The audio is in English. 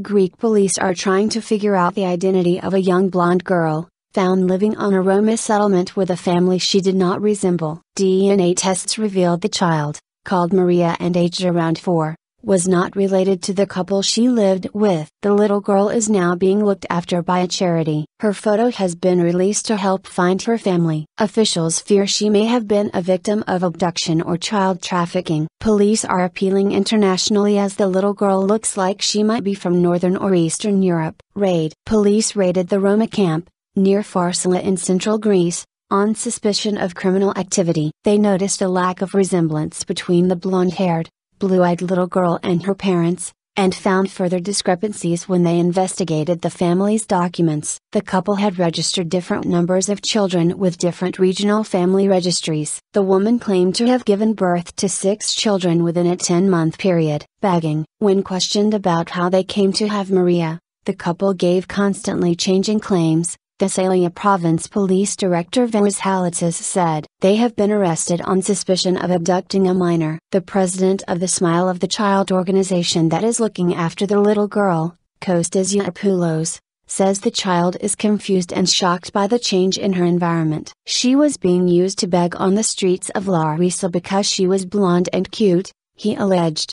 Greek police are trying to figure out the identity of a young blonde girl, found living on a Roma settlement with a family she did not resemble. DNA tests revealed the child, called Maria and aged around 4, was not related to the couple she lived with. The little girl is now being looked after by a charity. Her photo has been released to help find her family. Officials fear she may have been a victim of abduction or child trafficking. Police are appealing internationally as the little girl looks like she might be from Northern or Eastern Europe. Raid. Police raided the Roma camp, near Farsala in central Greece, on suspicion of criminal activity. They noticed a lack of resemblance between the blonde-haired, blue-eyed little girl and her parents, and found further discrepancies when they investigated the family's documents. The couple had registered different numbers of children with different regional family registries. The woman claimed to have given birth to 6 children within a 10-month period. Bagging. When questioned about how they came to have Maria, the couple gave constantly changing claims, Thessalia Province Police Director Vazhalatis said. They have been arrested on suspicion of abducting a minor. The president of the Smile of the Child organization that is looking after the little girl, Kostas Yapoulos, says the child is confused and shocked by the change in her environment. She was being used to beg on the streets of Larissa because she was blonde and cute, he alleged.